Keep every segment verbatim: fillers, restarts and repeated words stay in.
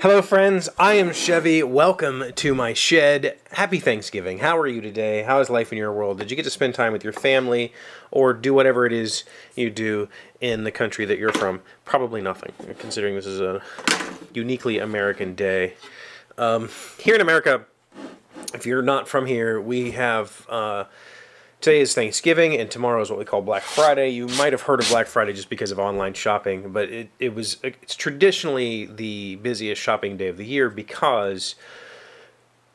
Hello friends, I am Chevee. Welcome to my shed. Happy Thanksgiving. How are you today? How is life in your world? Did you get to spend time with your family or do whatever it is you do in the country that you're from? Probably nothing, considering this is a uniquely American day. Um, here in America, if you're not from here, we have... Uh, Today is Thanksgiving, and tomorrow is what we call Black Friday. You might have heard of Black Friday just because of online shopping, but it, it was it's traditionally the busiest shopping day of the year because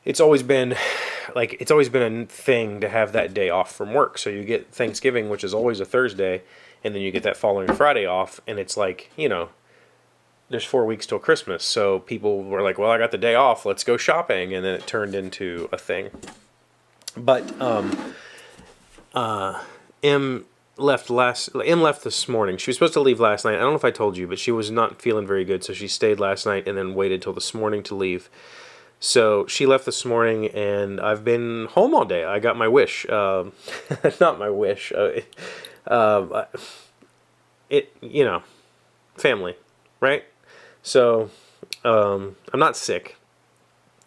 it's always been like it's always been a thing to have that day off from work. So you get Thanksgiving, which is always a Thursday, and then you get that following Friday off, and it's like, you know, there's four weeks till Christmas. So people were like, well, I got the day off, let's go shopping, and then it turned into a thing. But um Uh, M left last. M left this morning. She was supposed to leave last night. I don't know if I told you, but she was not feeling very good, so she stayed last night and then waited till this morning to leave. So she left this morning, and I've been home all day. I got my wish. Uh, not my wish. Uh, uh, it, you know, family, right? So um, I'm not sick,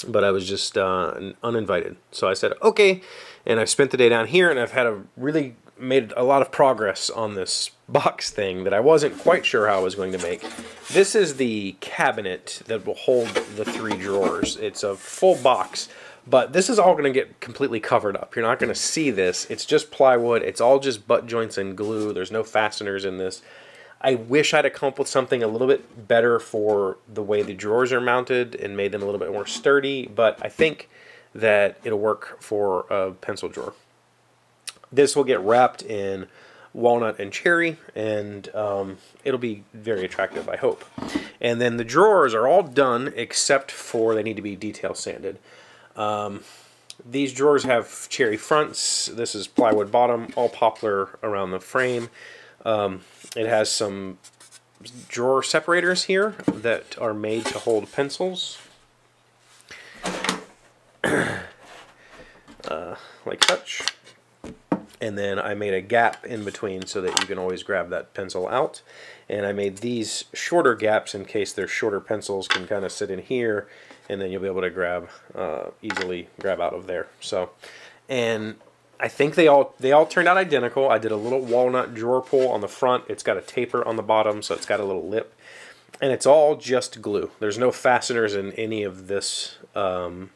but I was just uh, uninvited. So I said, okay, and I spent the day down here, and I've had a really made a lot of progress on this box thing that I wasn't quite sure how I was going to make. This is the cabinet that will hold the three drawers. It's a full box, but this is all going to get completely covered up. You're not going to see this. It's just plywood. It's all just butt joints and glue. There's no fasteners in this. I wish I'd have come up with something a little bit better for the way the drawers are mounted and made them a little bit more sturdy, but I think that it'll work for a pencil drawer. This will get wrapped in walnut and cherry, and um, it'll be very attractive, I hope. And then the drawers are all done except for they need to be detail sanded. Um, these drawers have cherry fronts. This is plywood bottom, all poplar around the frame. Um, it has some drawer separators here that are made to hold pencils, uh, like such. And then I made a gap in between so that you can always grab that pencil out. And I made these shorter gaps in case their shorter pencils can kind of sit in here, and then you'll be able to grab uh, easily grab out of there. So, and I think they all they all turned out identical. I did a little walnut drawer pull on the front. It's got a taper on the bottom, so it's got a little lip. And it's all just glue. There's no fasteners in any of this um,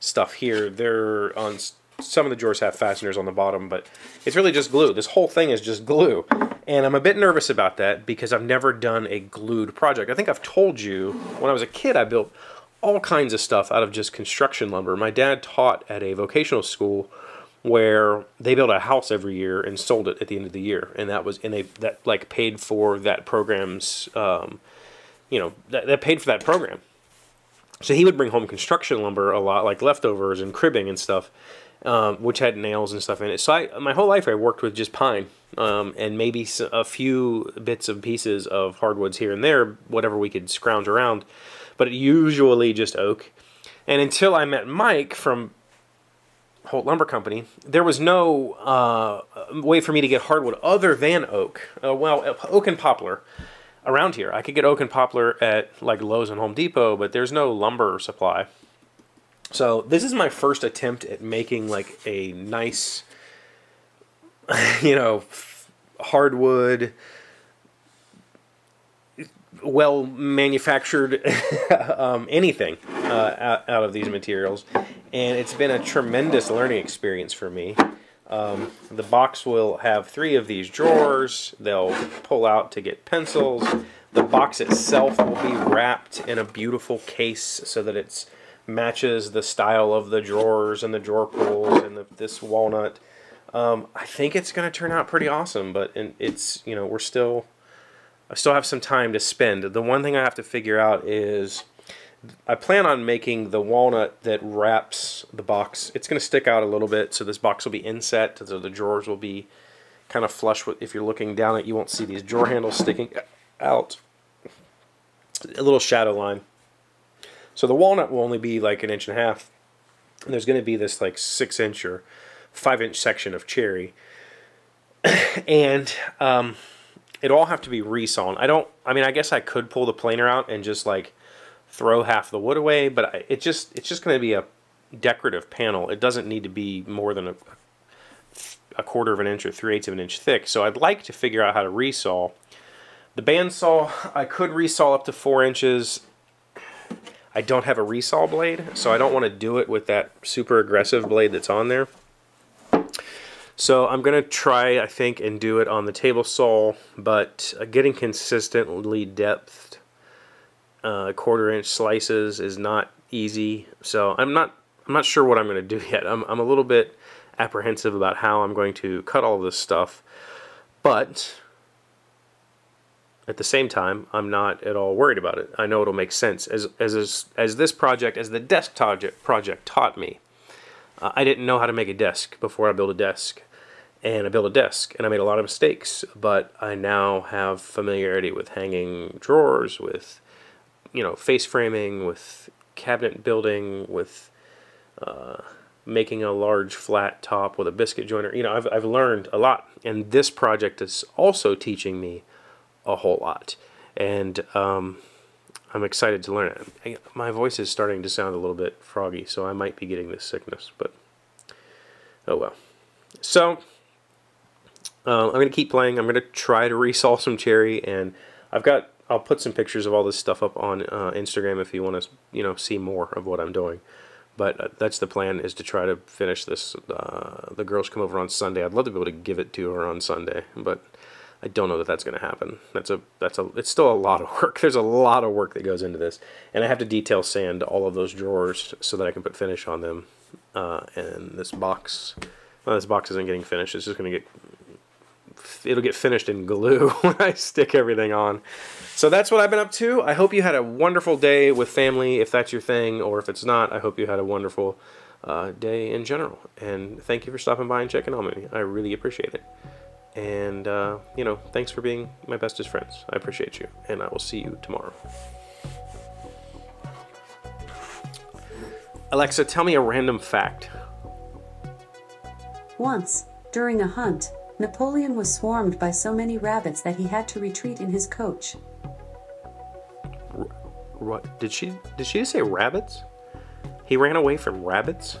stuff here. They're on, some of the drawers have fasteners on the bottom, but it's really just glue. This whole thing is just glue. And I'm a bit nervous about that because I've never done a glued project. I think I've told you, when I was a kid, I built all kinds of stuff out of just construction lumber. My dad taught at a vocational school where they built a house every year and sold it at the end of the year, and that was and they that like paid for that program's um, you know that, that paid for that program. So he would bring home construction lumber a lot, like leftovers and cribbing and stuff, um, which had nails and stuff in it. So I, my whole life I worked with just pine um, and maybe a few bits and pieces of hardwoods here and there, whatever we could scrounge around, but usually just oak. And until I met Mike from Holt Lumber Company, there was no uh, way for me to get hardwood other than oak. Uh, well, oak and poplar around here. I could get oak and poplar at like Lowe's and Home Depot, but there's no lumber supply. So this is my first attempt at making like a nice, you know, hardwood, well manufactured um, anything uh, out, out of these materials, and it's been a tremendous learning experience for me. Um, the box will have three of these drawers. They'll pull out to get pencils. The box itself will be wrapped in a beautiful case so that it matches the style of the drawers and the drawer pulls and the, this walnut. Um, I think it's going to turn out pretty awesome, but and it's you know we're still. I still have some time to spend. The one thing I have to figure out is I plan on making the walnut that wraps the box. It's going to stick out a little bit, so this box will be inset, so the drawers will be kind of flush with, if you're looking down it, you won't see these drawer handles sticking out. A little shadow line. So the walnut will only be like an inch and a half, and there's going to be this like six inch or five inch section of cherry. And um, it'll all have to be resawn. I don't, I mean, I guess I could pull the planer out and just like throw half the wood away, but I, it just, it's just going to be a decorative panel. It doesn't need to be more than a, a quarter of an inch or three-eighths of an inch thick. So I'd like to figure out how to resaw. The bandsaw, I could resaw up to four inches. I don't have a resaw blade, so I don't want to do it with that super aggressive blade that's on there. So I'm going to try, I think, and do it on the table saw, but getting consistently depthed uh, quarter inch slices is not easy. So I'm not I'm not sure what I'm going to do yet. I'm, I'm a little bit apprehensive about how I'm going to cut all this stuff, but at the same time, I'm not at all worried about it. I know it'll make sense. As, as, as this project, as the desk project taught me, uh, I didn't know how to make a desk before I built a desk. And I built a desk, and I made a lot of mistakes, but I now have familiarity with hanging drawers, with, you know, face framing, with cabinet building, with uh, making a large flat top with a biscuit joiner. You know, I've, I've learned a lot, and this project is also teaching me a whole lot, and um, I'm excited to learn it. I, my voice is starting to sound a little bit froggy, so I might be getting this sickness, but oh well. So... Uh, I'm going to keep playing. I'm going to try to resaw some cherry, and I've got, I'll put some pictures of all this stuff up on uh, Instagram if you want to, you know, see more of what I'm doing. But uh, that's the plan, is to try to finish this. Uh, the girls come over on Sunday. I'd love to be able to give it to her on Sunday, but I don't know that that's going to happen. That's a, that's a, it's still a lot of work. There's a lot of work that goes into this, and I have to detail sand all of those drawers so that I can put finish on them. Uh, and this box, well, this box isn't getting finished. It's just going to get, it'll get finished in glue when I stick everything on. So that's what I've been up to. I hope you had a wonderful day with family, if that's your thing, or if it's not, I hope you had a wonderful uh, day in general. And thank you for stopping by and checking on me. I really appreciate it. And, uh, you know, thanks for being my bestest friends. I appreciate you, and I will see you tomorrow. Alexa, tell me a random fact. Once, during a hunt, Napoleon was swarmed by so many rabbits that he had to retreat in his coach. What? Did she, did she say rabbits? He ran away from rabbits?